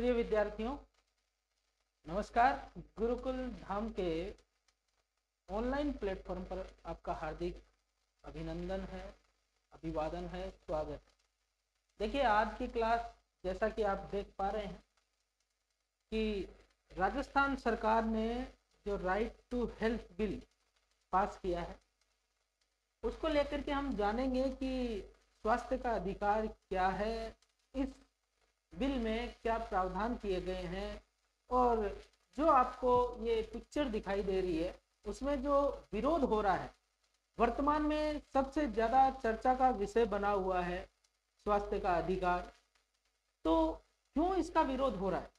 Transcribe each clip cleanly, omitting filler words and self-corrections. प्रिय विद्यार्थियों, नमस्कार। गुरुकुल धाम के ऑनलाइन प्लेटफॉर्म पर आपका हार्दिक अभिनंदन है, अभिवादन है, स्वागत। देखिए, आज की क्लास जैसा कि आप देख पा रहे हैं कि राजस्थान सरकार ने जो right to health bill pass किया है उसको लेकर के हम जानेंगे कि स्वास्थ्य का अधिकार क्या है, इस बिल में क्या प्रावधान किए गए हैं। और जो आपको ये पिक्चर दिखाई दे रही है उसमें जो विरोध हो रहा है, वर्तमान में सबसे ज़्यादा चर्चा का विषय बना हुआ है स्वास्थ्य का अधिकार। तो क्यों इसका विरोध हो रहा है,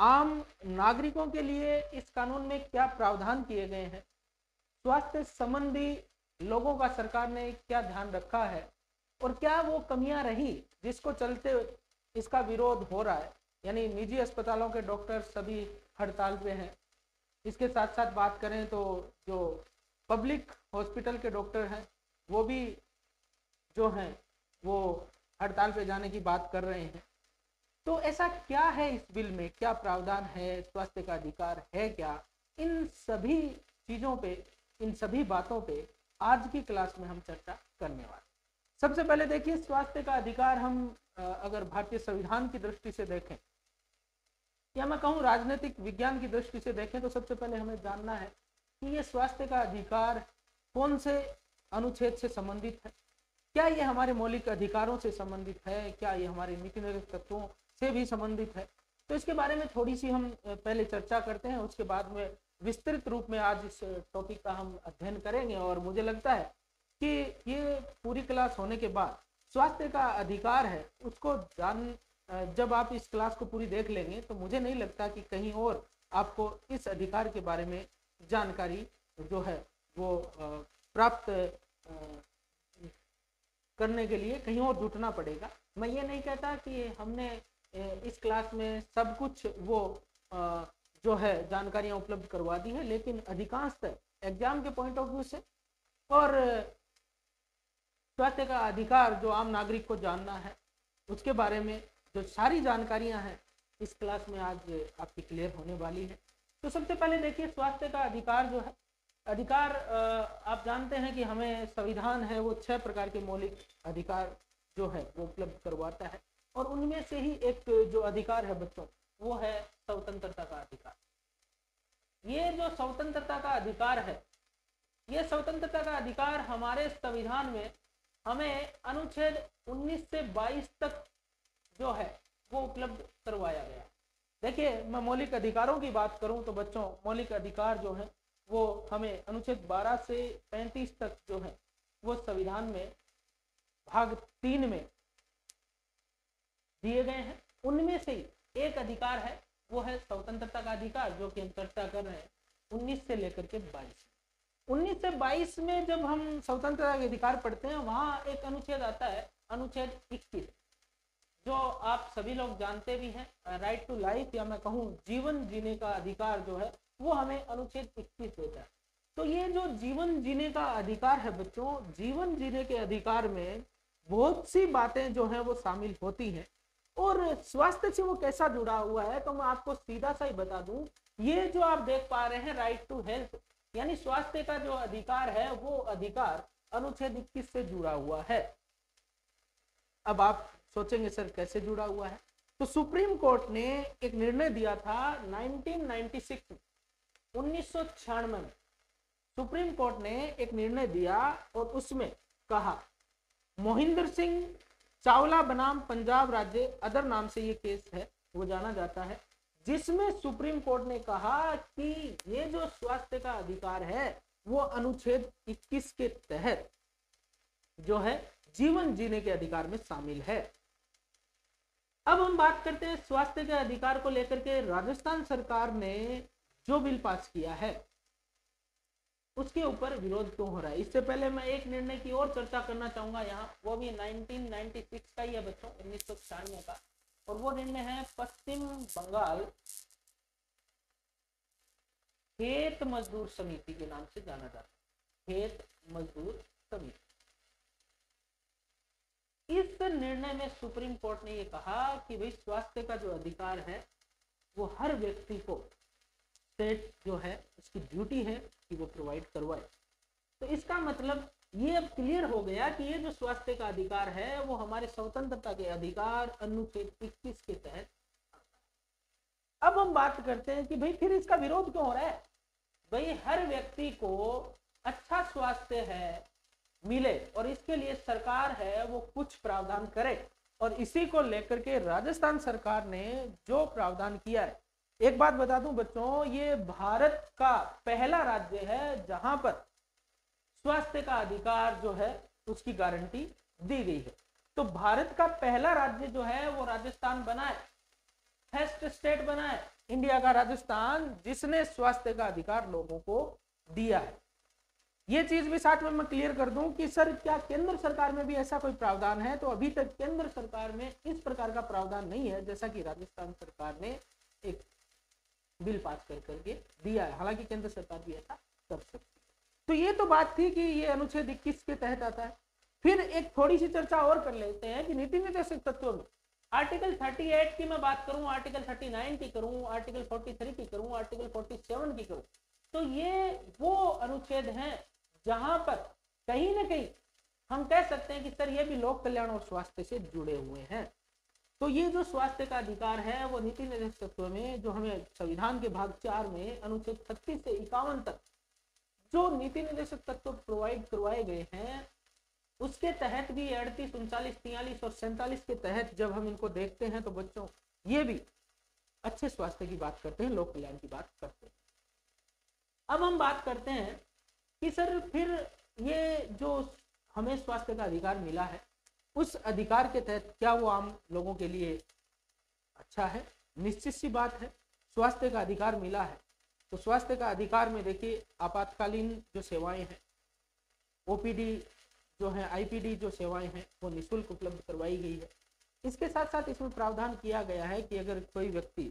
आम नागरिकों के लिए इस कानून में क्या प्रावधान किए गए हैं, स्वास्थ्य संबंधी लोगों का सरकार ने क्या ध्यान रखा है और क्या वो कमियां रही जिसको चलते इसका विरोध हो रहा है। यानी निजी अस्पतालों के डॉक्टर सभी हड़ताल पे हैं। इसके साथ साथ बात करें तो जो पब्लिक हॉस्पिटल के डॉक्टर हैं वो भी जो हैं वो हड़ताल पे जाने की बात कर रहे हैं। तो ऐसा क्या है इस बिल में, क्या प्रावधान है, स्वास्थ्य का अधिकार है क्या, इन सभी चीज़ों पे, इन सभी बातों पे आज की क्लास में हम चर्चा करने वाले। सबसे पहले देखिए, स्वास्थ्य का अधिकार हम अगर भारतीय संविधान की दृष्टि से देखें या मैं कहूँ राजनीतिक विज्ञान की दृष्टि से देखें तो सबसे पहले हमें जानना है कि ये स्वास्थ्य का अधिकार कौन से अनुच्छेद से संबंधित है, क्या ये हमारे मौलिक अधिकारों से संबंधित है, क्या ये हमारे नीतिगत तत्वों से भी संबंधित है। तो इसके बारे में थोड़ी सी हम पहले चर्चा करते हैं, उसके बाद में विस्तृत रूप में आज इस टॉपिक का हम अध्ययन करेंगे। और मुझे लगता है कि ये पूरी क्लास होने के बाद स्वास्थ्य का अधिकार है उसको जब आप इस क्लास को पूरी देख लेंगे तो मुझे नहीं लगता कि कहीं और आपको इस अधिकार के बारे में जानकारी जो है वो प्राप्त करने के लिए कहीं और जुटना पड़ेगा। मैं ये नहीं कहता कि हमने इस क्लास में सब कुछ वो जो है जानकारियाँ उपलब्ध करवा दी है, लेकिन अधिकांशतः एग्जाम के पॉइंट ऑफ व्यू से और स्वास्थ्य का अधिकार जो आम नागरिक को जानना है उसके बारे में जो सारी जानकारियां हैं इस क्लास में आज आपकी क्लियर होने वाली है। तो सबसे पहले देखिए, स्वास्थ्य का अधिकार जो है, अधिकार आप जानते हैं कि हमें संविधान है वो 6 प्रकार के मौलिक अधिकार जो है वो उपलब्ध करवाता है और उनमें से ही एक जो अधिकार है बच्चों वो है स्वतंत्रता का अधिकार। ये जो स्वतंत्रता का अधिकार है, ये स्वतंत्रता का अधिकार हमारे संविधान में हमें अनुच्छेद 19 से 22 तक जो है वो उपलब्ध करवाया गया। देखिए, मैं मौलिक अधिकारों की बात करूं तो बच्चों मौलिक अधिकार जो है वो हमें अनुच्छेद 12 से 35 तक जो है वो संविधान में भाग 3 में दिए गए हैं। उनमें से एक अधिकार है वो है स्वतंत्रता का अधिकार, जो कि हम चर्चा कर रहे हैं 19 से लेकर के 22। 19 से 22 में जब हम स्वतंत्रता के अधिकार पढ़ते हैं वहाँ एक अनुच्छेद आता है, अनुच्छेद 21, जो आप सभी लोग जानते भी हैं। राइट टू लाइफ या मैं कहूँ जीवन जीने का अधिकार जो है वो हमें अनुच्छेद 21 देता है। तो ये जो जीवन जीने का अधिकार है बच्चों, जीवन जीने के अधिकार में बहुत सी बातें जो हैं वो शामिल होती हैं और स्वास्थ्य से वो कैसा जुड़ा हुआ है तो मैं आपको सीधा सा ही बता दूँ। ये जो आप देख पा रहे हैं राइट टू हेल्थ, यानी स्वास्थ्य का जो अधिकार है वो अधिकार अनुच्छेद 21 से जुड़ा हुआ है। अब आप सोचेंगे सर कैसे जुड़ा हुआ है, तो सुप्रीम कोर्ट ने एक निर्णय दिया था 1996 में सुप्रीम कोर्ट ने एक निर्णय दिया और उसमें कहा, मोहिंदर सिंह चावला बनाम पंजाब राज्य अदर नाम से ये केस है वो जाना जाता है, जिसमें सुप्रीम कोर्ट ने कहा कि ये जो स्वास्थ्य का अधिकार है वो अनुच्छेद 21 के तहत जो है जीवन जीने के अधिकार में शामिल है। अब हम बात करते हैं स्वास्थ्य के अधिकार को लेकर के राजस्थान सरकार ने जो बिल पास किया है उसके ऊपर विरोध क्यों हो रहा है। इससे पहले मैं एक निर्णय की और चर्चा करना चाहूंगा यहाँ, वो भी 1996 का ही है बच्चों, 1996 का, और वो निर्णय है पश्चिम बंगाल खेत मजदूर समिति के नाम से जाना जाता है, खेत मजदूर समिति। इस निर्णय में सुप्रीम कोर्ट ने यह कहा कि भाई स्वास्थ्य का जो अधिकार है वो हर व्यक्ति को स्टेट जो है उसकी ड्यूटी है कि वो प्रोवाइड करवाए। तो इसका मतलब ये अब क्लियर हो गया कि ये जो स्वास्थ्य का अधिकार है वो हमारे स्वतंत्रता के अधिकार अनुच्छेद 21 के तहत। अब हम बात करते हैं कि भाई फिर इसका विरोध क्यों हो रहा है। भाई हर व्यक्ति को अच्छा स्वास्थ्य है मिले और इसके लिए सरकार है वो कुछ प्रावधान करे, और इसी को लेकर के राजस्थान सरकार ने जो प्रावधान किया है, एक बात बता दूं बच्चों, ये भारत का पहला राज्य है जहां पर स्वास्थ्य का अधिकार जो है उसकी गारंटी दी गई है। तो भारत का पहला राज्य जो है वो राजस्थान बना है, फर्स्ट स्टेट बना है इंडिया का राजस्थान, जिसने स्वास्थ्य का अधिकार लोगों को दिया है। ये चीज भी साथ में मैं क्लियर कर दूं कि सर क्या केंद्र सरकार में भी ऐसा कोई प्रावधान है? तो अभी तक केंद्र सरकार में इस प्रकार का प्रावधान नहीं है, जैसा कि राजस्थान सरकार ने एक बिल पास कर करके दिया है। हालांकि केंद्र सरकार भी ऐसा कर सकती है। तो ये तो बात थी कि ये अनुच्छेद 21 के तहत आता है। फिर एक थोड़ी सी चर्चा और कर लेते हैं कि नीति निर्देशक तत्वों में आर्टिकल 38 की मैं बात करूं, आर्टिकल 39 की करूं, आर्टिकल 43 की करूं, आर्टिकल 47 की करूं, तो ये वो अनुच्छेद हैं जहां पर कहीं ना कहीं हम कह सकते हैं कि सर ये भी लोक कल्याण और स्वास्थ्य से जुड़े हुए हैं। तो ये जो स्वास्थ्य का अधिकार है वो नीति निर्देशक तत्व में, जो हमें संविधान के भाग 4 में अनुच्छेद 36 से 51 तक जो नीति निर्देशक तत्व प्रोवाइड करवाए गए हैं, उसके तहत भी 38, 39, 43 और 47 के तहत जब हम इनको देखते हैं तो बच्चों ये भी अच्छे स्वास्थ्य की बात करते हैं, लोक कल्याण की बात करते हैं। अब हम बात करते हैं कि सर फिर ये जो हमें स्वास्थ्य का अधिकार मिला है, उस अधिकार के तहत क्या वो आम लोगों के लिए अच्छा है? निश्चित सी बात है, स्वास्थ्य का अधिकार मिला है तो स्वास्थ्य का अधिकार में देखिए आपातकालीन जो सेवाएं हैं, ओपीडी जो है, आईपीडी जो सेवाएं हैं वो निःशुल्क उपलब्ध करवाई गई है। इसके साथ साथ इसमें प्रावधान किया गया है कि अगर कोई व्यक्ति,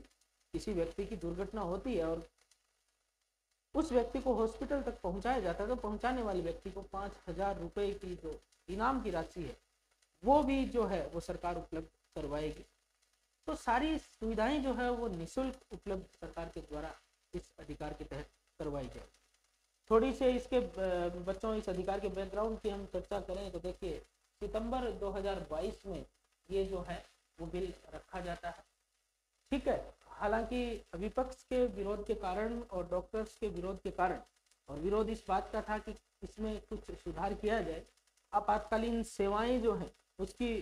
किसी व्यक्ति की दुर्घटना होती है और उस व्यक्ति को हॉस्पिटल तक पहुंचाया जाता है तो पहुंचाने वाले व्यक्ति को 5,000 रुपये की जो इनाम की राशि है वो भी जो है वो सरकार उपलब्ध करवाएगी। तो सारी सुविधाएं जो है वो निःशुल्क उपलब्ध सरकार के द्वारा इस अधिकार के तहत करवाई जाएगी। थोड़ी से इसके बच्चों इस अधिकार के बैकग्राउंड की हम चर्चा करें तो देखिए सितंबर 2022 में ये जो है वो बिल रखा जाता है, ठीक है। हालांकि विपक्ष के विरोध के कारण और डॉक्टर्स के विरोध के कारण, और विरोध इस बात का था कि इसमें कुछ सुधार किया जाए, आपातकालीन सेवाएं जो हैं उसकी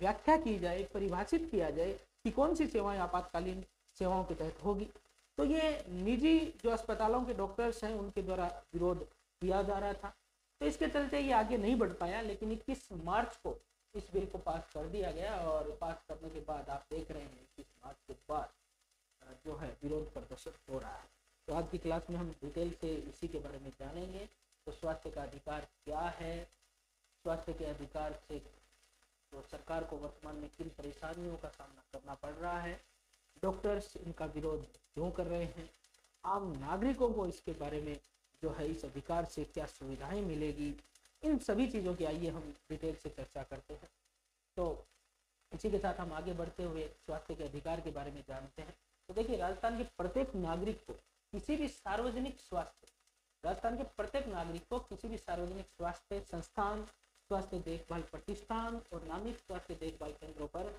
व्याख्या की जाए, परिभाषित किया जाए कि कौन सी सेवाएं आपातकालीन सेवाओं के तहत होगी। तो ये निजी जो अस्पतालों के डॉक्टर्स हैं उनके द्वारा विरोध किया जा रहा था, तो इसके चलते ये आगे नहीं बढ़ पाया। लेकिन 21 मार्च को इस बिल को पास कर दिया गया, और पास करने के बाद आप देख रहे हैं 21 मार्च के बाद जो है विरोध प्रदर्शन हो रहा है। तो आज की क्लास में हम डिटेल से इसी के बारे में जानेंगे। तो स्वास्थ्य का अधिकार क्या है, स्वास्थ्य के अधिकार से तो सरकार को वर्तमान में किन परेशानियों का सामना करना पड़ रहा है, डॉक्टर्स इनका विरोध क्यों कर रहे हैं, आम नागरिकों को इसके बारे में जो है इस अधिकार से क्या सुविधाएं मिलेगी, इन सभी चीज़ों की आइए हम डिटेल से चर्चा करते हैं। तो इसी के साथ हम आगे बढ़ते हुए स्वास्थ्य के अधिकार के बारे में जानते हैं। तो देखिए राजस्थान के प्रत्येक नागरिक को किसी भी सार्वजनिक स्वास्थ्य, राजस्थान के प्रत्येक नागरिक को किसी भी सार्वजनिक स्वास्थ्य संस्थान, स्वास्थ्य देखभाल प्रतिष्ठान और नामित स्वास्थ्य देखभाल केंद्रों पर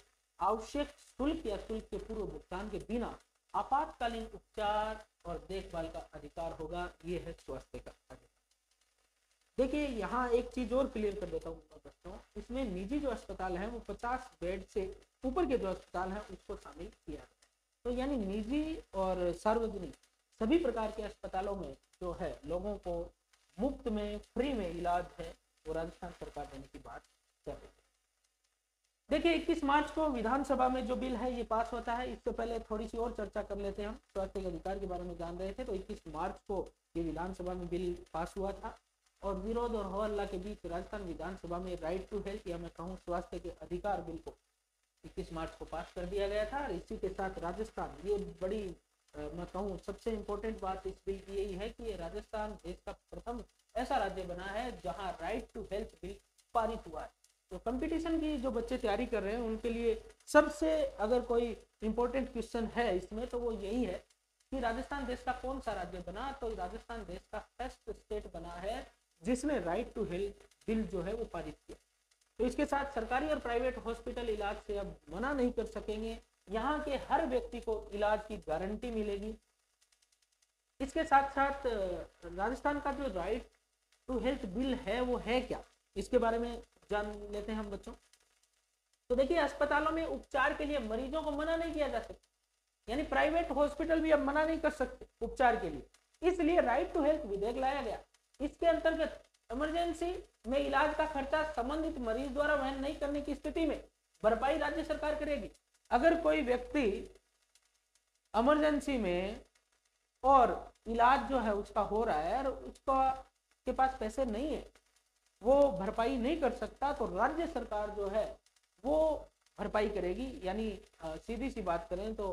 आवश्यक शुल्क या शुल्क के पूर्व भुगतान के बिना आपातकालीन उपचार और देखभाल का अधिकार होगा। ये है स्वास्थ्य का अधिकार। देखिए यहाँ एक चीज और क्लियर कर देता हूँ बच्चों, इसमें निजी जो अस्पताल है वो 50 बेड से ऊपर के जो अस्पताल है उसको शामिल किया है। तो यानी निजी और सार्वजनिक सभी प्रकार के अस्पतालों में जो है लोगों को मुफ्त में, फ्री में इलाज है वो राजस्थान सरकार देने की बात कर रही है। देखिए 21 मार्च को विधानसभा में जो बिल है ये पास होता है। इससे पहले थोड़ी सी और चर्चा कर लेते हैं, हम स्वास्थ्य के अधिकार के बारे में जान रहे थे। तो 21 मार्च को ये विधानसभा में बिल पास हुआ था, और विरोध और हो हल्ला के बीच राजस्थान विधानसभा में राइट टू हेल्थ या मैं कहूँ स्वास्थ्य के अधिकार बिल को 21 मार्च को पास कर दिया गया था। और इसी के साथ राजस्थान, ये बड़ी मैं कहूँ सबसे इम्पोर्टेंट बात इस बिल की यही है कि ये राजस्थान देश का प्रथम ऐसा राज्य बना है जहाँ राइट टू हेल्थ बिल पारित हुआ है। तो कंपटीशन की जो बच्चे तैयारी कर रहे हैं उनके लिए सबसे अगर कोई इम्पोर्टेंट क्वेश्चन है इसमें तो वो यही है कि राजस्थान देश का कौन सा राज्य बना। तो राजस्थान देश का फर्स्ट स्टेट बना है जिसने राइट टू हेल्थ बिल जो है वो पारित किया। तो इसके साथ सरकारी और प्राइवेट हॉस्पिटल इलाज से अब मना नहीं कर सकेंगे, यहाँ के हर व्यक्ति को इलाज की गारंटी मिलेगी। इसके साथ साथ राजस्थान का जो राइट टू हेल्थ बिल है वो है क्या, इसके बारे में जान लेते हैं हम बच्चों। तो देखिए, अस्पतालों में उपचार के लिए मरीजों को मना नहीं किया जा सकता, यानी प्राइवेट हॉस्पिटल भी अब मना नहीं कर सकते उपचार के लिए, इसलिए राइट टू हेल्थ विधेयक लाया गया। इसके अंतर्गत इमरजेंसी में इलाज का खर्चा संबंधित मरीज द्वारा वहन नहीं करने की स्थिति में भरपाई राज्य सरकार करेगी। अगर कोई व्यक्ति इमरजेंसी में और इलाज जो है उसका हो रहा है और उसका के पास पैसे नहीं है, वो भरपाई नहीं कर सकता, तो राज्य सरकार जो है वो भरपाई करेगी। यानी सीधी सी बात करें तो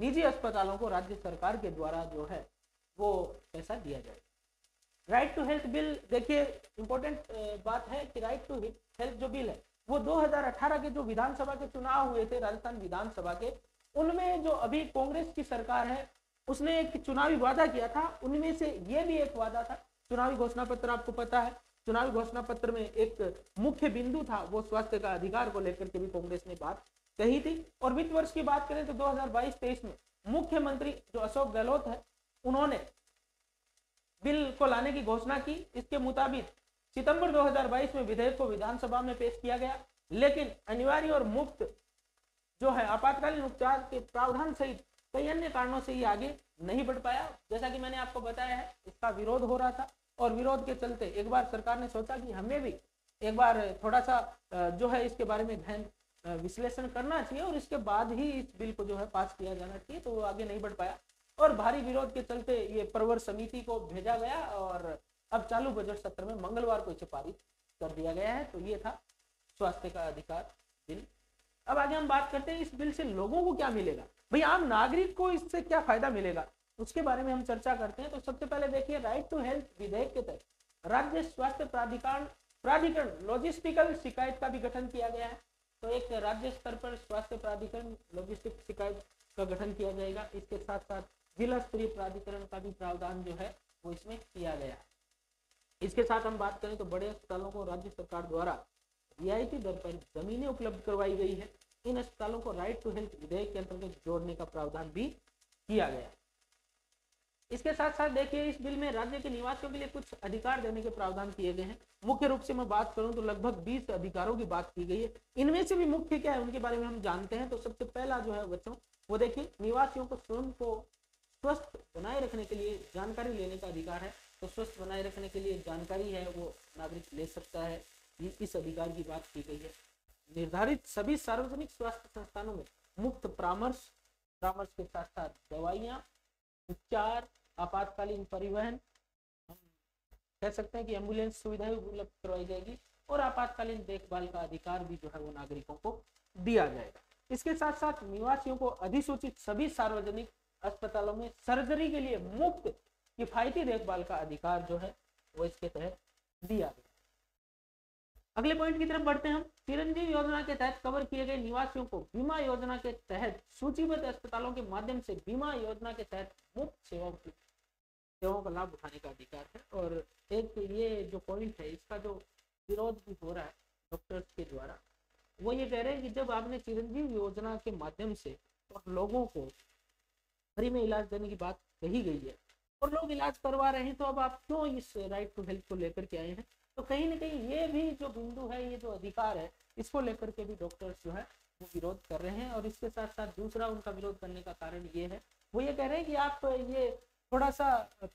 निजी अस्पतालों को राज्य सरकार के द्वारा जो है वो पैसा दिया जाएगा। राइट टू हेल्थ बिल, देखिए इम्पोर्टेंट बात है कि राइट टू हेल्थ जो बिल है वो 2018 के जो विधानसभा के चुनाव हुए थे राजस्थान विधानसभा के, उनमें जो अभी कांग्रेस की सरकार है उसने एक चुनावी वादा किया था, उनमें से ये भी एक वादा था। चुनावी घोषणा पत्र आपको पता है, चुनावी घोषणा पत्र में एक मुख्य बिंदु था वो स्वास्थ्य का अधिकार को लेकर के भी कांग्रेस ने बात कही थी। और वित्त वर्ष की बात करें तो 2022-23 में मुख्यमंत्री जो अशोक गहलोत है उन्होंने बिल को लाने की घोषणा की। इसके मुताबिक सितंबर 2022 में विधेयक को विधानसभा में पेश किया गया, लेकिन अनिवार्य और मुफ्त जो है आपातकालीन उपचार के प्रावधान सहित कई अन्य कारणों से ये आगे नहीं बढ़ पाया। जैसा कि मैंने आपको बताया है, इसका विरोध हो रहा था और विरोध के चलते एक बार सरकार ने सोचा कि हमें भी एक बार थोड़ा सा जो है इसके बारे में गहन विश्लेषण करना चाहिए और इसके बाद ही इस बिल को जो है पास किया जाना चाहिए, तो वो आगे नहीं बढ़ पाया और भारी विरोध के चलते ये प्रवर समिति को भेजा गया और अब चालू बजट सत्र में मंगलवार को इसे पारित कर दिया गया है। तो ये था स्वास्थ्य का अधिकार बिल। अब आगे हम बात करते हैं इस बिल से लोगों को क्या मिलेगा, भाई आम नागरिक को इससे क्या फायदा मिलेगा, उसके बारे में हम चर्चा करते हैं। तो सबसे पहले देखिए, राइट टू हेल्थ विधेयक के तहत राज्य स्वास्थ्य प्राधिकरण लॉजिस्टिकल शिकायत का भी गठन किया गया है। तो एक राज्य स्तर पर स्वास्थ्य प्राधिकरण लॉजिस्टिक शिकायत का गठन किया जाएगा। इसके साथ साथ जिला स्तरीय प्राधिकरण का भी प्रावधान जो है वो इसमें किया गया है। इसके साथ हम बात करें तो बड़े अस्पतालों को राज्य सरकार द्वारा रियायती दर पर जमीनें उपलब्ध करवाई गई है। इन अस्पतालों को राइट टू हेल्थ विधेयक के अंतर्गत जोड़ने का प्रावधान भी किया गया है। इसके साथ साथ देखिए, इस बिल में राज्य के निवासियों के लिए कुछ अधिकार देने के प्रावधान किए गए हैं। मुख्य रूप से मैं बात करूं तो लगभग 20 अधिकारों की बात की गई है। इनमें से भी मुख्य क्या है उनके बारे में हम जानते हैं। तो सबसे पहला जो है बच्चों वो देखिए, निवासियों को स्वयं को स्वस्थ बनाए रखने के लिए जानकारी लेने का अधिकार है। तो स्वस्थ बनाए रखने के लिए जानकारी है वो नागरिक ले सकता है, इस अधिकार की बात की गई है। निर्धारित सभी सार्वजनिक स्वास्थ्य संस्थानों में मुफ्त परामर्श के साथ साथ दवाइयां, उपचार, आपातकालीन परिवहन, हम कह सकते हैं कि एम्बुलेंस सुविधाएं उपलब्ध करवाई जाएगी और आपातकालीन देखभाल का अधिकार भी जो है वो नागरिकों को दिया जाएगा। इसके साथ साथ निवासियों को अधिसूचित सभी सार्वजनिक अस्पतालों में सर्जरी के लिए मुफ्त किफायती देखभाल का अधिकार जो है वो इसके तहत दिया गया। अगले पॉइंट की तरफ बढ़ते हैं हम। चिरंजीव योजना के तहत कवर किए गए निवासियों को बीमा योजना के तहत सूचीबद्ध अस्पतालों के माध्यम से बीमा योजना के तहत मुफ्त सेवाओं का लाभ उठाने का अधिकार है। और एक ये जो पॉइंट है इसका जो विरोध भी हो रहा है डॉक्टर्स के द्वारा, वो ये कह रहे हैं कि जब आपने चिरंजीव योजना के माध्यम से और लोगों को फ्री में इलाज देने की बात कही गई है और लोग इलाज करवा रहे हैं, तो अब आप क्यों इस राइट टू हेल्थ को लेकर के आए हैं। तो कहीं ना कहीं ये भी जो बिंदु है, ये जो अधिकार है, इसको लेकर के भी डॉक्टर्स जो है वो विरोध कर रहे हैं। और इसके साथ साथ दूसरा उनका विरोध करने का कारण ये है, वो ये कह रहे हैं कि आप ये थोड़ा सा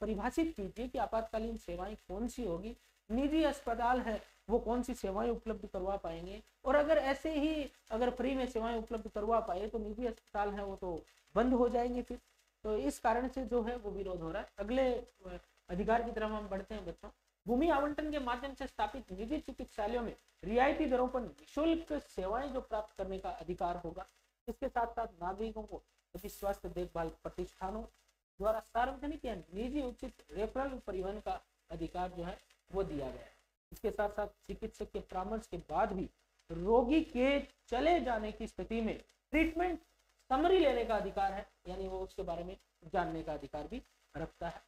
परिभाषित कीजिए कि आपातकालीन सेवाएं कौन सी होगी, निजी अस्पताल है वो कौन सी सेवाएं उपलब्ध करवा पाएंगे। और अगर ऐसे ही अगर फ्री में सेवाएं उपलब्ध करवा पाए तो निजी अस्पताल है वो तो बंद हो जाएंगे फिर। तो इस कारण से जो है वो विरोध हो रहा है। अगले अधिकार की तरफ हम बढ़ते हैं बच्चों। भूमि आवंटन के माध्यम से स्थापित निजी चिकित्सालयों में रियायती दरों पर निःशुल्क सेवाएं जो प्राप्त करने का अधिकार होगा। इसके साथ साथ नागरिकों को सभी स्वास्थ्य देखभाल प्रतिष्ठानों द्वारा सार्वजनिक या निजी उचित रेफरल परिवहन का अधिकार जो है वो दिया गया है। इसके साथ साथ चिकित्सक के परामर्श के बाद भी रोगी के चले जाने की स्थिति में ट्रीटमेंट समरी लेने का अधिकार है, यानी वो उसके बारे में जानने का अधिकार भी रखता है।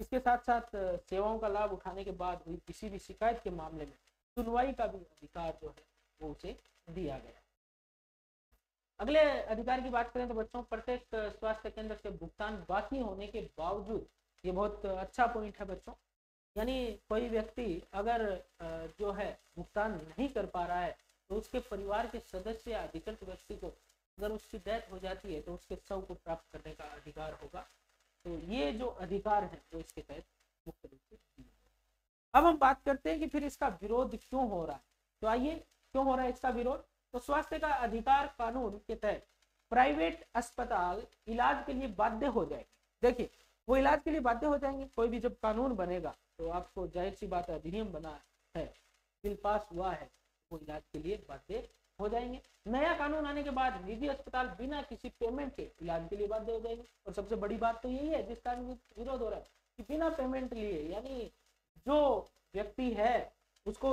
इसके साथ साथ सेवाओं का लाभ उठाने के बाद हुई किसी भी शिकायत के मामले में सुनवाई का भी अधिकार जो है वो उसे दिया गया। अगले अधिकार की बात करें तो बच्चों, प्रत्येक स्वास्थ्य केंद्र से भुगतान बाकी होने के बावजूद, ये बहुत अच्छा पॉइंट है बच्चों, यानी कोई व्यक्ति अगर जो है भुगतान नहीं कर पा रहा है तो उसके परिवार के सदस्य या अधिकृत व्यक्ति को अगर उसकी डेथ हो जाती है तो उसके शव को प्राप्त करने का अधिकार होगा। तो ये जो अधिकार है वो इसके तहत मुख्य रूप से दिए गए। अब हम बात करते हैं कि फिर इसका विरोध क्यों हो रहा है, तो आइए क्यों हो रहा है इसका विरोध। तो स्वास्थ्य का अधिकार कानून के तहत प्राइवेट अस्पताल इलाज के लिए बाध्य हो जाएंगे। देखिए, वो इलाज के लिए बाध्य हो जाएंगे। कोई भी जब कानून बनेगा तो आपको जाहिर सी बात है, अधिनियम बना है, बिल पास हुआ है, वो इलाज के लिए बाध्य हो जाएंगे। नया कानून आने के बाद निजी अस्पताल बिना किसी पेमेंट के इलाज के लिए बाध्य हो जाएंगे। और सबसे बड़ी बात तो यही है जिसका विरोध हो रहा है कि बिना पेमेंट लिए, यानी जो व्यक्ति है उसको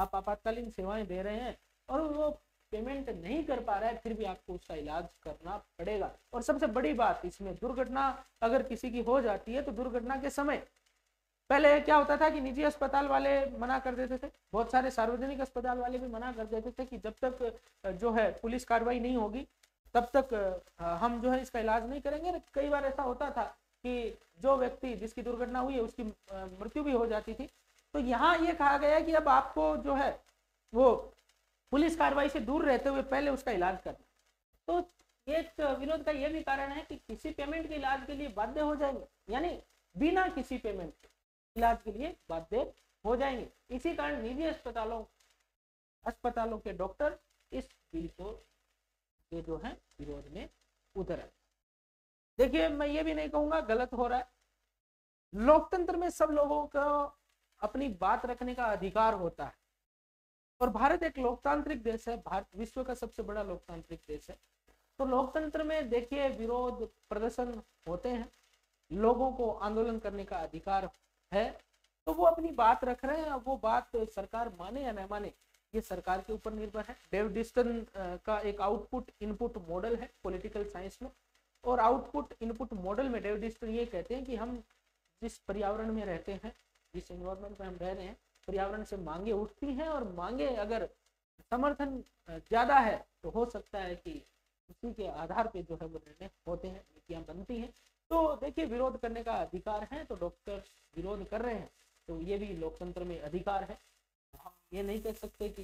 आप आपातकालीन सेवाएं दे रहे हैं और वो पेमेंट नहीं कर पा रहा है, फिर भी आपको उसका इलाज करना पड़ेगा। और सबसे बड़ी बात, इसमें दुर्घटना अगर किसी की हो जाती है तो दुर्घटना के समय पहले क्या होता था कि निजी अस्पताल वाले मना कर देते थे, बहुत सारे सार्वजनिक अस्पताल वाले भी मना कर देते थे कि जब तक जो है पुलिस कार्रवाई नहीं होगी तब तक हम जो है इसका इलाज नहीं करेंगे। कई बार ऐसा होता था कि जो व्यक्ति जिसकी दुर्घटना हुई है उसकी मृत्यु भी हो जाती थी। तो यहाँ ये कहा गया कि अब आपको जो है वो पुलिस कार्रवाई से दूर रहते हुए पहले उसका इलाज करना। तो एक विरोध का यह भी कारण है कि किसी पेमेंट के इलाज के लिए बाध्य हो जाएंगे, यानी बिना किसी पेमेंट के इलाज के लिए बाध्य हो जाएंगे। इसी कारण निजी अस्पतालों के डॉक्टर इस बिल को जो है विरोध में उतर आए। देखिए, मैं ये भी नहीं कहूंगा गलत हो रहा है। लोकतंत्र में सब लोगों को अपनी बात रखने का अधिकार होता है और भारत एक लोकतांत्रिक देश है। भारत विश्व का सबसे बड़ा लोकतांत्रिक देश है। तो लोकतंत्र में देखिए विरोध प्रदर्शन होते हैं, लोगों को आंदोलन करने का अधिकार है, तो वो अपनी बात रख रहे हैं। वो बात सरकार माने या न माने ये सरकार के ऊपर निर्भर है। डेविड डिस्टन का एक आउटपुट इनपुट मॉडल है पॉलिटिकल साइंस में, और आउटपुट इनपुट मॉडल में डेविड डिस्टन ये कहते हैं कि हम जिस पर्यावरण में रहते हैं, जिस एनवायरनमेंट में हम रह रहे हैं, पर्यावरण से मांगे उठती हैं और मांगे अगर समर्थन ज्यादा है तो हो सकता है कि उसी के आधार पर जो है वो निर्णय होते हैं, नीतियाँ बनती हैं। तो देखिए, विरोध करने का अधिकार है, तो डॉक्टर विरोध कर रहे हैं तो ये भी लोकतंत्र में अधिकार है। हम ये नहीं कह सकते कि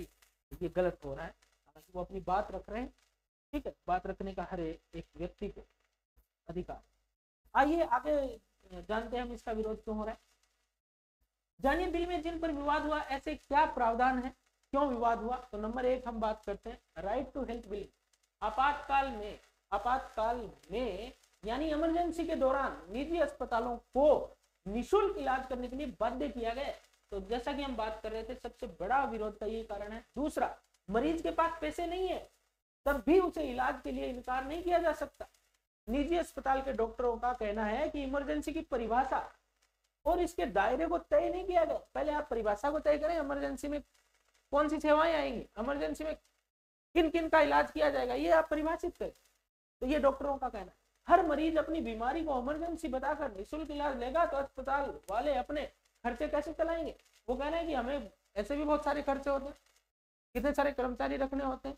ये गलत हो रहा है, हालांकि वो अपनी बात रख रहे हैं। ठीक है, बात रखने का हर एक व्यक्ति को अधिकार। आइए आगे जानते हैं हम इसका विरोध क्यों हो रहा है। जानिए बिल में जिन पर विवाद हुआ ऐसे क्या प्रावधान है, क्यों विवाद हुआ। तो नंबर 1 हम बात करते हैं राइट टू हेल्थ बिल। आपातकाल में यानी इमरजेंसी के दौरान निजी अस्पतालों को निःशुल्क इलाज करने के लिए बाध्य किया गया। तो जैसा कि हम बात कर रहे थे, सबसे बड़ा विरोध का ये कारण है। दूसरा, मरीज के पास पैसे नहीं है तब भी उसे इलाज के लिए इनकार नहीं किया जा सकता। निजी अस्पताल के डॉक्टरों का कहना है कि इमरजेंसी की परिभाषा और इसके दायरे को तय नहीं किया गया। पहले आप परिभाषा को तय करें, इमरजेंसी में कौन सी सेवाएं आएंगी, इमरजेंसी में किन किन का इलाज किया जाएगा, ये आप परिभाषित करें। तो ये डॉक्टरों का कहना है। हर मरीज अपनी बीमारी को इमरजेंसी बताकर निःशुल्क इलाज लेगा तो अस्पताल वाले अपने खर्चे कैसे चलाएंगे। वो कहना है कि हमें ऐसे भी बहुत सारे खर्चे होते हैं, कितने सारे कर्मचारी रखने होते हैं,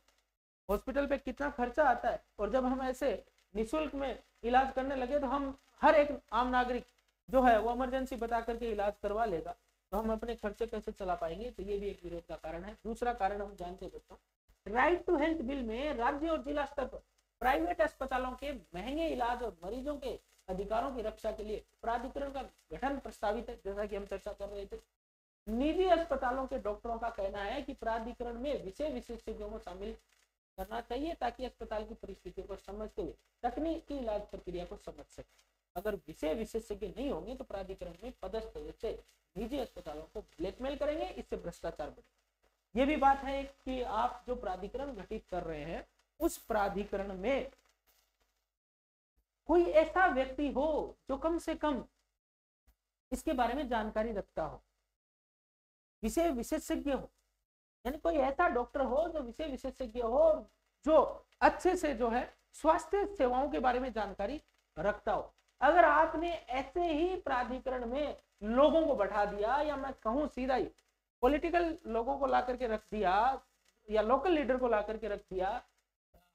हॉस्पिटल पे कितना खर्चा आता है, और जब हम ऐसे निःशुल्क में इलाज करने लगे तो हम हर एक आम नागरिक जो है वो इमरजेंसी बता करके इलाज करवा लेगा, तो हम अपने खर्चे कैसे चला पाएंगे। तो ये भी एक विरोध का कारण है। दूसरा कारण हम जानते हैं बच्चों, राइट टू हेल्थ बिल में राज्य और जिला स्तर पर प्राइवेट अस्पतालों के महंगे इलाज और मरीजों के अधिकारों की रक्षा के लिए प्राधिकरण का गठन प्रस्तावित है, जैसा कि हम चर्चा कर रहे थे। निजी अस्पतालों के डॉक्टरों का कहना है कि प्राधिकरण में विषय विशेषज्ञों को शामिल करना चाहिए ताकि अस्पताल की परिस्थितियों को समझते हुए तकनीकी इलाज प्रक्रिया को समझ सके। अगर विषय विशेषज्ञ नहीं होंगे तो प्राधिकरण में पदस्थ से निजी अस्पतालों को ब्लैकमेल करेंगे, इससे भ्रष्टाचार बढ़ेगा। ये भी बात है कि आप जो प्राधिकरण गठित कर रहे हैं उस प्राधिकरण में कोई ऐसा व्यक्ति हो जो कम से कम इसके बारे में जानकारी रखता हो, विषय विशेषज्ञ हो, यानी कोई ऐसा डॉक्टर हो जो विषय विशेषज्ञ हो और जो अच्छे से जो है स्वास्थ्य सेवाओं के बारे में जानकारी रखता हो। अगर आपने ऐसे ही प्राधिकरण में लोगों को बैठा दिया, या मैं कहूं सीधा ही पॉलिटिकल लोगों को ला करके रख दिया या लोकल लीडर को ला करके रख दिया,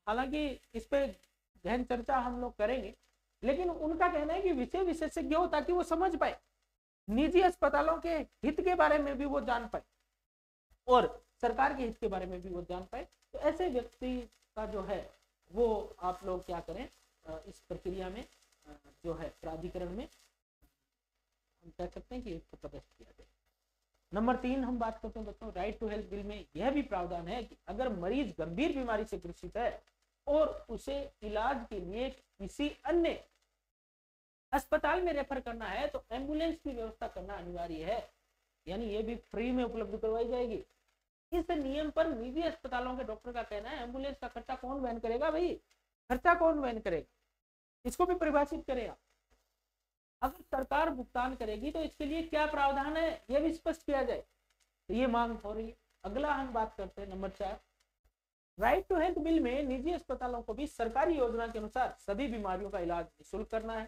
हालांकि इस पे गहन चर्चा हम लोग करेंगे, लेकिन उनका कहना है कि विषय विशेषज्ञ हो ताकि वो समझ पाए, निजी अस्पतालों के हित के बारे में भी वो जान पाए और सरकार के हित के बारे में भी वो जान पाए। तो ऐसे व्यक्ति का जो है वो आप लोग क्या करें, इस प्रक्रिया में जो है प्राधिकरण में हम कह सकते हैं कि इसको प्रदर्शित किया जाए। नंबर 3 हम बात करते हैं बच्चों, राइट टू हेल्थ बिल में यह भी प्रावधान है कि अगर मरीज गंभीर बीमारी से ग्रसित है और उसे इलाज के लिए किसी अन्य अस्पताल में रेफर करना है तो एम्बुलेंस की व्यवस्था करना अनिवार्य है, यानी यह भी फ्री में उपलब्ध करवाई जाएगी। इस नियम पर निजी अस्पतालों के डॉक्टर का कहना है एम्बुलेंस का खर्चा कौन वहन करेगा, भाई खर्चा कौन वहन करेगा, इसको भी परिभाषित करेगा। अगर सरकार भुगतान करेगी तो इसके लिए क्या प्रावधान है यह भी स्पष्ट किया जाए, तो ये मांग हो रही है। अगला हम बात करते हैं number 4, right to health bill में निजी अस्पतालों को भी सरकारी योजना के अनुसार सभी बीमारियों का इलाज निःशुल्क करना है।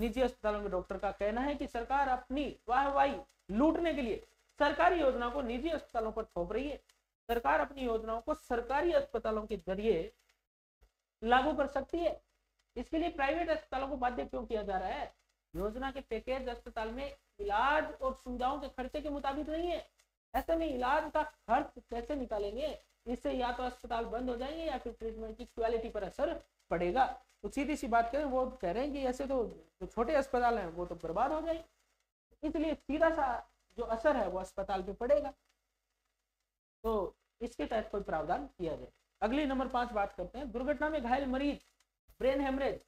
निजी अस्पतालों के डॉक्टर का कहना है कि सरकार अपनी वाहवाही लूटने के लिए सरकारी योजना को निजी अस्पतालों पर थोप रही है। सरकार अपनी योजनाओं को सरकारी अस्पतालों के जरिए लागू कर सकती है, इसके लिए प्राइवेट अस्पतालों को बाध्य क्यों किया जा रहा है। योजना के पैकेज अस्पताल में इलाज और सुविधाओं के खर्चे के मुताबिक नहीं है, ऐसे में इलाज का खर्च कैसे निकालेंगे, इससे या तो अस्पताल बंद हो जाएंगे या फिर ट्रीटमेंट की क्वालिटी पर असर पड़ेगा। तो सीधी सी बात करें, वो कह रहे हैं कि ऐसे तो जो छोटे अस्पताल हैं वो तो बर्बाद हो जाएंगे, इसलिए सीधा सा जो असर है वो अस्पताल पे पड़ेगा, तो इसके तहत कोई प्रावधान किया जाए। अगली नंबर 5 बात करते हैं, दुर्घटना में घायल मरीज, ब्रेन हेमरेज,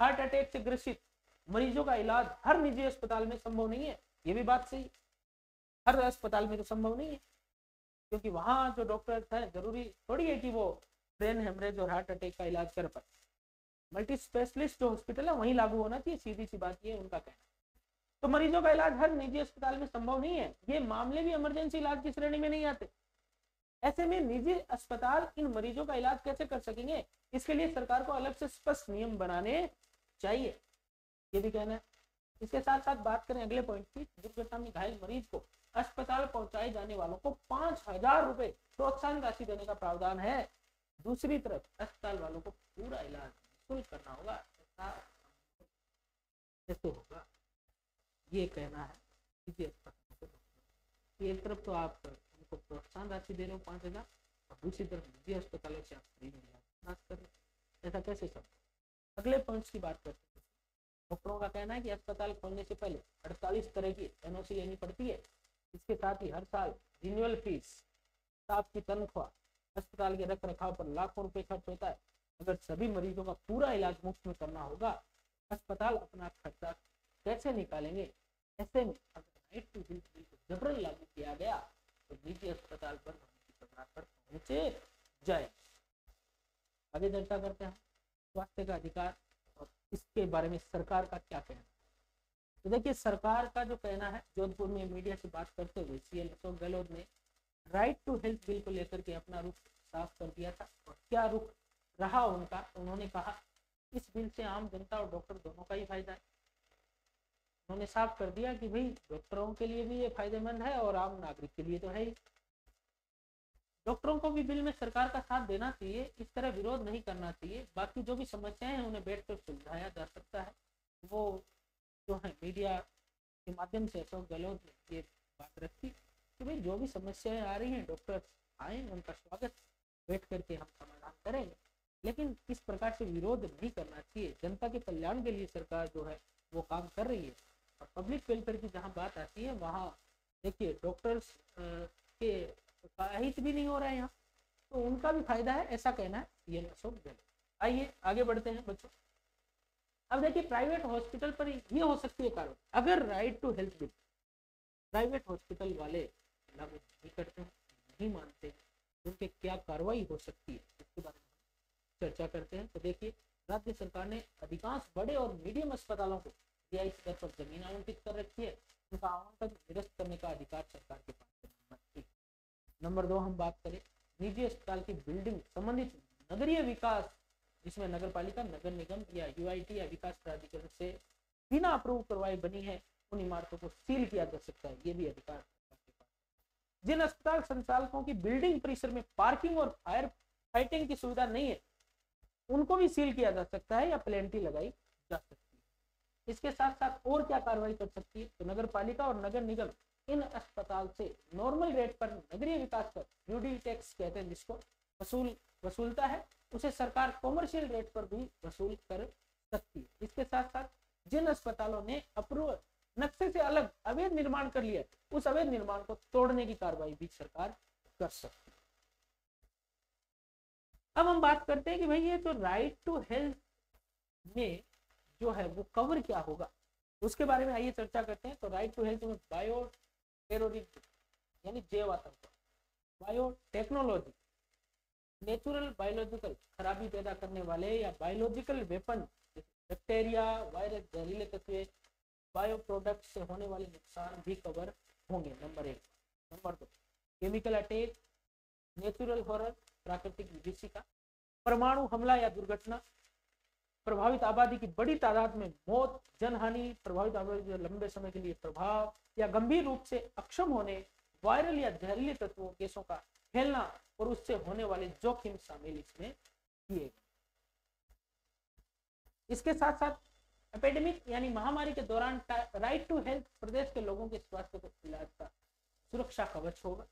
हार्ट अटैक से ग्रसित मरीजों का इलाज हर निजी अस्पताल में संभव नहीं है। ये भी बात सही, हर अस्पताल में तो संभव नहीं है, क्योंकि वहाँ जो डॉक्टर हैं जरूरी थोड़ी है कि वो ब्रेन हेमरेज और हार्ट अटैक का इलाज कर पाए। मल्टी स्पेशलिस्ट जो हॉस्पिटल है वहीं लागू होना चाहिए, सीधी सी बात ये उनका कहना। तो मरीजों का इलाज हर निजी अस्पताल में संभव नहीं है, ये मामले भी इमरजेंसी इलाज की श्रेणी में नहीं आते, ऐसे में निजी अस्पताल इन मरीजों का इलाज कैसे कर सकेंगे, इसके लिए सरकार को अलग से स्पष्ट नियम बनाने चाहिए, ये भी कहना है। इसके साथ साथ बात करें अगले पॉइंट की, दुर्घटना में घायल मरीज को अस्पताल पहुंचाए जाने वालों को 5,000 रुपए प्रोत्साहन राशि देने का प्रावधान है। दूसरी तरफ अस्पताल वालों को पूरा इलाज निःशुल्क करना होगा, ऐसा होगा ये कहना है। एक तरफ तो आप उनको प्रोत्साहन राशि दे रहे हो 5,000 और दूसरी तरफ निजी अस्पतालों से आप फ्री में इलाज कर रहे हो, ऐसा कैसे संभव। अगले पॉइंट्स की बात करते हैं, डॉक्टरों का कहना है कि अस्पताल खोलने से पहले 48 तरह की NOC लेनी पड़ती है, इसके साथ ही हर साल रिन्यूअल फीस, स्टाफ की तनख्वाह, अस्पताल के रख रखाव पर लाखों रुपए खर्च होता है। अगर सभी मरीजों का पूरा इलाज मुफ्त में करना होगा, अस्पताल अपना खर्चा कैसे निकालेंगे, ऐसे में अगर राइट टू हेल्थ बिल को जबरन लागू किया गया तो निजी अस्पताल पर पहुंचे जाए। आगे चर्चा करते हैं स्वास्थ्य का अधिकार और इसके बारे में सरकार का क्या कहना है। तो देखिए सरकार का जो कहना है, जोधपुर में मीडिया से बात करते हुए CM अशोक गहलोत ने राइट टू हेल्थ बिल को लेकर के अपना रुख साफ कर दिया था, और क्या रुख रहा उनका, उन्होंने कहा इस बिल से आम जनता और डॉक्टर दोनों का ही फायदा है। उन्होंने साफ कर दिया कि भाई डॉक्टरों के लिए भी ये फायदेमंद है और आम नागरिक के लिए तो है ही। डॉक्टरों को भी बिल में सरकार का साथ देना चाहिए, इस तरह विरोध नहीं करना चाहिए। बाकी जो भी समस्याएं हैं उन्हें बैठकर सुलझाया जा सकता है, वो जो है मीडिया के माध्यम से अशोक गहलोत ने ये बात रखी कि भाई जो भी समस्याएं आ रही हैं डॉक्टर आए, उनका स्वागत, बैठ करके हम समाधान करेंगे, लेकिन इस प्रकार से विरोध नहीं करना चाहिए। जनता के कल्याण के लिए सरकार जो है वो काम कर रही है, और पब्लिक वेलफेयर की जहाँ बात आती है वहाँ देखिए डॉक्टर्स के हित भी नहीं हो रहा है यहाँ, तो उनका भी फायदा है, ऐसा कहना है CM अशोक गहलोत। आइए आगे बढ़ते हैं बच्चों, अब देखिए प्राइवेट हॉस्पिटल पर ये हो सकती है कारण, अगर right to health bill private hospital वाले लागू नहीं करते हैं, नहीं मानते, उनके क्या कार्रवाई हो सकती है इसके बारे में चर्चा करते हैं। तो देखिए राज्य सरकार ने अधिकांश बड़े और मीडियम अस्पतालों को रियायत दर पर जमीन आवंटित कर रखी है, उनका आवंटन निरस्त करने का अधिकार सरकार के पास है। नंबर 2 हम बात करें निजी अस्पताल की बिल्डिंग संबंधित नगरीय विकास, जिसमें नगरपालिका, नगर निगम या यूआईटी या विकास प्राधिकरण से बिना अप्रूव करवाए बनी है, उन इमारतों को सील किया जा सकता है, ये भी अधिकार। जिन अस्पताल संचालकों की बिल्डिंग परिसर में पार्किंग और फायर फाइटिंग की सुविधा नहीं है, उनको भी सील किया जा सकता है या पेनल्टी लगाई जा सकती है। इसके साथ साथ और क्या कार्रवाई कर सकती है, तो नगरपालिका और नगर निगम इन अस्पताल से नॉर्मल रेट पर नगरीय विकास कर ड्यूटी टैक्स कहते हैं जिसको वसूलता है, उसे सरकार कॉमर्शियल रेट पर भी वसूल कर सकती है। इसके साथ साथ जिन अस्पतालों ने अप्रूव नक्शे से अलग अवैध निर्माण कर लिया, उस अवैध निर्माण को तोड़ने की कार्रवाई भी सरकार कर सकती है। अब हम बात करते हैं कि भाई ये तो राइट टू हेल्थ में जो है वो कवर क्या होगा, उसके बारे में आइए चर्चा करते हैं। तो राइट टू हेल्थ में बायो टेररिज्म यानी जैव आतंकवाद, बायोटेक्नोलॉजी, नेचुरल बायोलॉजिकल खराबी पैदा करने वाले या बायोलॉजिकल वेपन, बैक्टीरिया, वायरस, जहरीले तत्व, बायो प्रोडक्ट से होने वाले नुकसान भी कवर होंगे। Number 1। Number 2 chemical attack, natural horror, प्राकृतिक विभीषिका, परमाणु हमला या दुर्घटना, प्रभावित आबादी की बड़ी तादाद में मौत, जनहानि, प्रभावित आबादी के लंबे समय के लिए प्रभाव या गंभीर रूप से अक्षम होने, वायरल या जहरीले तत्वों गैसों का फैलना और उससे होने वाले जोखिम शामिल इसमें किए गए। इसके साथ साथ एपिडेमिक यानी महामारी के दौरान राइट टू हेल्थ प्रदेश के लोगों के स्वास्थ्य को इलाज का सुरक्षा कवच होगा।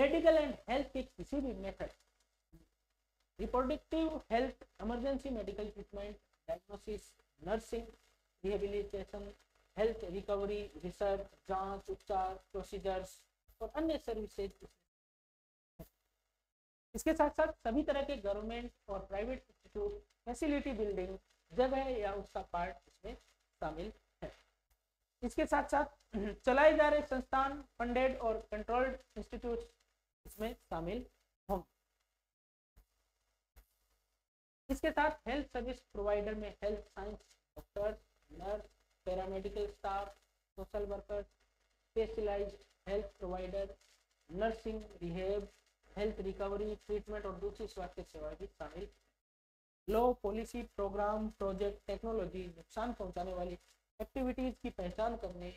मेडिकल एंड हेल्थ के किसी भी method, reproductive health, emergency medical treatment, diagnosis, nursing, rehabilitation, health recovery, research, जांच, उपचार, प्रोसीजर्स और अन्य सर्विसेज। इसके साथ साथ सभी तरह के गवर्नमेंट और प्राइवेट इंस्टीट्यूट, फैसिलिटी बिल्डिंग, जगह या उसका पार्ट इसमें शामिल है। इसके साथ साथ चलाए जा रहे संस्थान, फंडेड और कंट्रोल्ड इंस्टीट्यूट इसमें शामिल होंगे। इसके साथ हेल्थ सर्विस प्रोवाइडर में health science, doctor, nurse, paramedical staff, social worker, specialised health provider, nursing, rehab, health recovery, treatment और दूसरी स्वास्थ्य सेवाएं भी शामिल। Law, policy, programme, project, technology, नुकसान पहुंचाने वाली एक्टिविटीज की पहचान करने,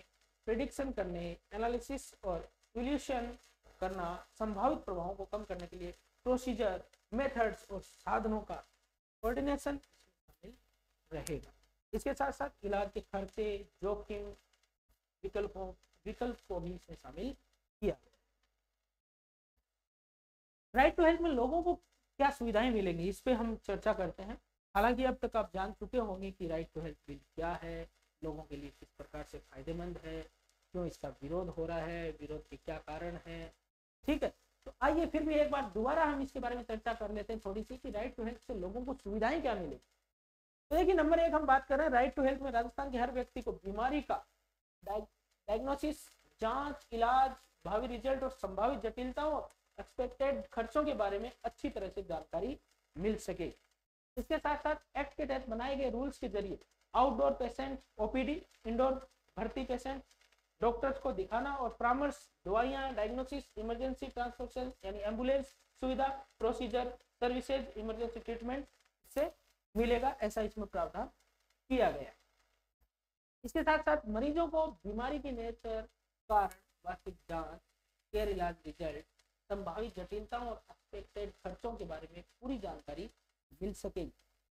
प्रेडिक्शन करने, एनालिसिस और इवैल्यूएशन करना, संभावित प्रभावों को कम करने के लिए प्रोसीजर, मेथड्स और साधनों का कोऑर्डिनेशन शामिल रहेगा। इसके साथ साथ इलाज के खर्चे, जोखिम, विकल्प को भी इसमें शामिल किया। राइट टू हेल्थ में लोगों को क्या सुविधाएं मिलेंगी, इस पे हम चर्चा करते हैं। हालांकि अब तक आप जान चुके होंगे कि राइट टू हेल्थ बिल क्या है, लोगों के लिए किस प्रकार से फायदेमंद है, क्यों इसका विरोध हो रहा है, विरोध के क्या कारण है, ठीक है। तो आइए फिर भी एक बार दोबारा हम इसके बारे में चर्चा कर लेते हैं थोड़ी सी कि राइट टू हेल्थ से लोगों को सुविधाएं क्या मिलेगी। तो देखिए, नंबर 1 हम बात कर रहे हैं राइट टू हेल्थ में राजस्थान के हर व्यक्ति को बीमारी का डायग्नोसिस, जाँच, इलाज, भावी रिजल्ट और संभावित जटिलताओं, एक्सपेक्टेड खर्चों के बारे में अच्छी तरह से जानकारी मिल सके। इसके साथ साथ एक्ट के तहत बनाए गए रूल्स के जरिए आउटडोर पेशेंट, ओपीडी, इंडोर भर्ती पेशेंट, डॉक्टर्स को दिखाना और परामर्श, दवाइयां, डायग्नोसिस, इमरजेंसी ट्रांसपोर्टेशन यानी एम्बुलेंस सुविधा, प्रोसीजर, सर्विसेज, इमरजेंसी ट्रीटमेंट से मिलेगा, ऐसा इसमें प्रावधान किया गया। इसके साथ साथ मरीजों को बीमारी की नेचर, कारण, वास्तविक जांच, केयर, इलाज, रिजल्ट, संभावित जटिलताओं और एक्सपेक्टेड खर्चों के बारे में पूरी जानकारी मिल सकेगी।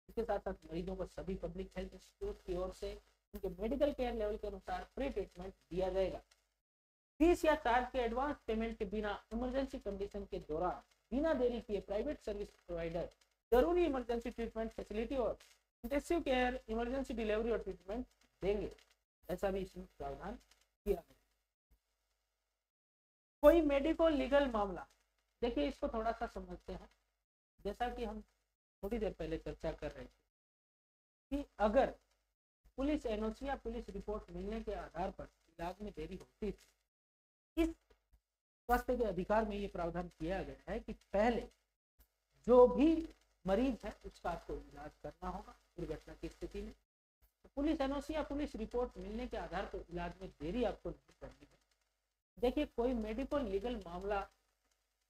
इसके साथ साथ मरीजों को सभी पब्लिक हेल्थ इंस्टीट्यूट की ओर से उनके मेडिकल केयर लेवल के अनुसार फ्री ट्रीटमेंट दिया जाएगा। फीस या चार्ज के एडवांस पेमेंट के बिना इमरजेंसी कंडीशन के दौरान बिना देरी किए प्राइवेट सर्विस प्रोवाइडर जरूरी इमरजेंसी ट्रीटमेंट फैसिलिटी और इंटेंसिव केयर, इमरजेंसी डिलीवरी और ट्रीटमेंट देंगे, ऐसा भी इसमें प्रावधान किया गया। कोई मेडिको लीगल मामला, देखिए इसको थोड़ा सा समझते हैं। जैसा कि हम थोड़ी देर पहले चर्चा कर रहे थे कि अगर पुलिस एनओसी या पुलिस रिपोर्ट मिलने के आधार पर इलाज में देरी होती थी, इस स्वास्थ्य के अधिकार में ये प्रावधान किया गया है कि पहले जो भी मरीज है उसका आपको इलाज करना होगा। दुर्घटना की स्थिति में तो पुलिस एनओसी या पुलिस रिपोर्ट मिलने के आधार पर इलाज में देरी आपको नहीं करनी है। देखिए, कोई मेडिको लीगल मामला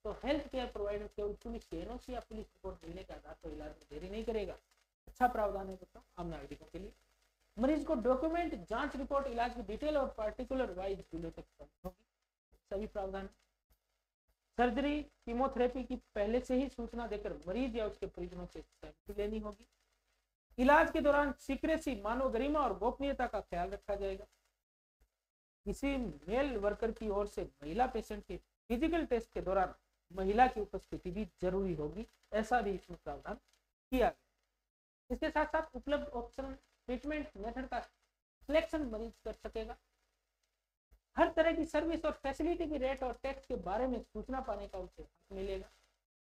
तो हेल्थ केयर प्रोवाइडर केवल पुलिस स्टेशनों से या पुलिस रिपोर्ट मिलने के आधार पर इलाज में देरी नहीं करेगा। अच्छा प्रावधान है दोस्तों आम नागरिकों के लिए। मरीज को डॉक्यूमेंट, जांच रिपोर्ट, इलाज की डिटेल और पार्टिकुलर वाइज बिलों तक प्राप्त होगी, सभी प्रावधान। सर्जरी, कीमोथेरेपी की पहले से ही सूचना देकर मरीज या उसके परिजनों से सहमति लेनी होगी। इलाज के दौरान सीक्रेसी, मानव गरिमा और गोपनीयता का ख्याल रखा जाएगा। किसी मेल वर्कर की ओर से महिला पेशेंट के फिजिकल टेस्ट के दौरान महिला की उपस्थिति भी जरूरी होगी, ऐसा भी इसमें प्रावधान किया गया। इसके साथ साथ उपलब्ध ऑप्शन, ट्रीटमेंट मेथड का सिलेक्शन मरीज कर सकेगा। हर तरह की सर्विस और फैसिलिटी की रेट और टैक्स के बारे में सूचना पाने का उसे हक मिलेगा।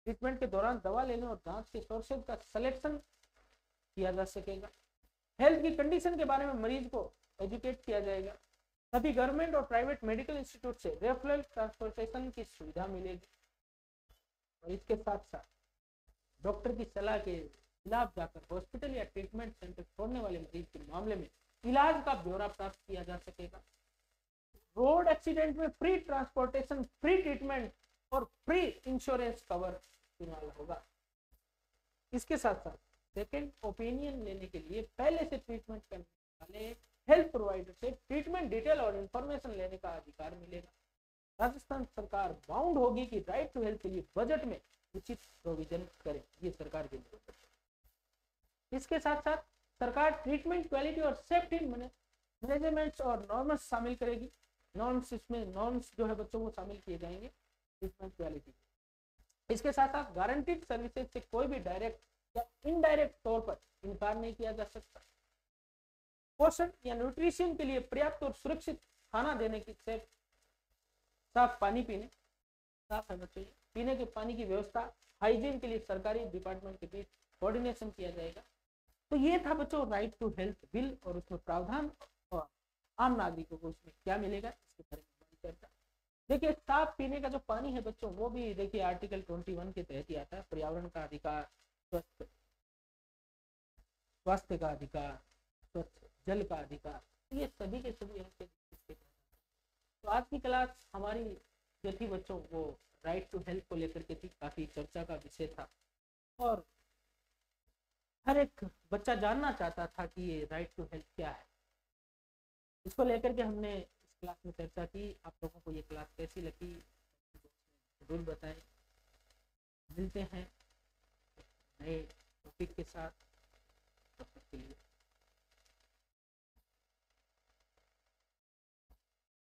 ट्रीटमेंट के दौरान दवा लेने और जांच के सोर्सेज का सिलेक्शन किया जा सकेगा। हेल्थ की कंडीशन के बारे में मरीज को एजुकेट किया जाएगा। सभी गवर्नमेंट और प्राइवेट मेडिकल इंस्टीट्यूट से रेफरल ट्रांसपोर्टेशन की सुविधा मिलेगी। और इसके साथ साथ डॉक्टर की सलाह के खिलाफ जाकर हॉस्पिटल या ट्रीटमेंट सेंटर छोड़ने वाले मरीज के मामले में इलाज का ब्यौरा प्राप्त किया जा सकेगा। रोड एक्सीडेंट में फ्री ट्रांसपोर्टेशन, फ्री ट्रीटमेंट और फ्री इंश्योरेंस कवर इस्तेमाल होगा। इसके साथ साथ सेकेंड ओपिनियन लेने के लिए पहले से ट्रीटमेंट करने वाले हेल्थ प्रोवाइडर से ट्रीटमेंट डिटेल और इंफॉर्मेशन लेने का अधिकार मिलेगा। राजस्थान सरकार बाउंड होगी कि राइट टू हेल्थ के लिए बजट में उचित प्रोविजन करे, ये सरकार के लिए। इसके साथ साथ सरकार ट्रीटमेंट क्वालिटी और सेफ्टी मैनेजमेंट और नॉर्म्स शामिल करेगी। नॉर्म्स, इसमें नॉर्म्स जो है बच्चों को शामिल किए जाएंगे ट्रीटमेंट क्वालिटी। इसके साथ साथ गारंटीड सर्विसेज से कोई भी डायरेक्ट या इनडायरेक्ट तौर पर इनकार नहीं किया जा सकता। पोषण या न्यूट्रिशन के लिए पर्याप्त और सुरक्षित खाना देने की, साफ पानी पीने, साफ होना चाहिए, पीने के पानी की व्यवस्था, हाइजीन के लिए सरकारी डिपार्टमेंट के बीच कोऑर्डिनेशन किया जाएगा। तो ये था बच्चों राइट टू हेल्थ बिल और उसमें प्रावधान और आम नागरिकों को उसमें क्या मिलेगा इसके बारे में चर्चा। देखिए साफ पीने का जो पानी है बच्चों वो भी देखिए आर्टिकल 21 के तहत ही आता है। पर्यावरण का अधिकार, स्वास्थ्य का अधिकार, स्वच्छ जल का अधिकार, ये सभी के सभी हैं। तो आज की क्लास हमारी जो थी बच्चों वो राइट टू हेल्थ को लेकर के थी, काफ़ी चर्चा का विषय था और हर एक बच्चा जानना चाहता था कि ये राइट टू हेल्थ क्या है। इसको लेकर के हमने इस क्लास में चर्चा की। आप लोगों को ये क्लास कैसी लगी जरूर बताएं। मिलते हैं नए टॉपिक के साथ, तब तक के लिए।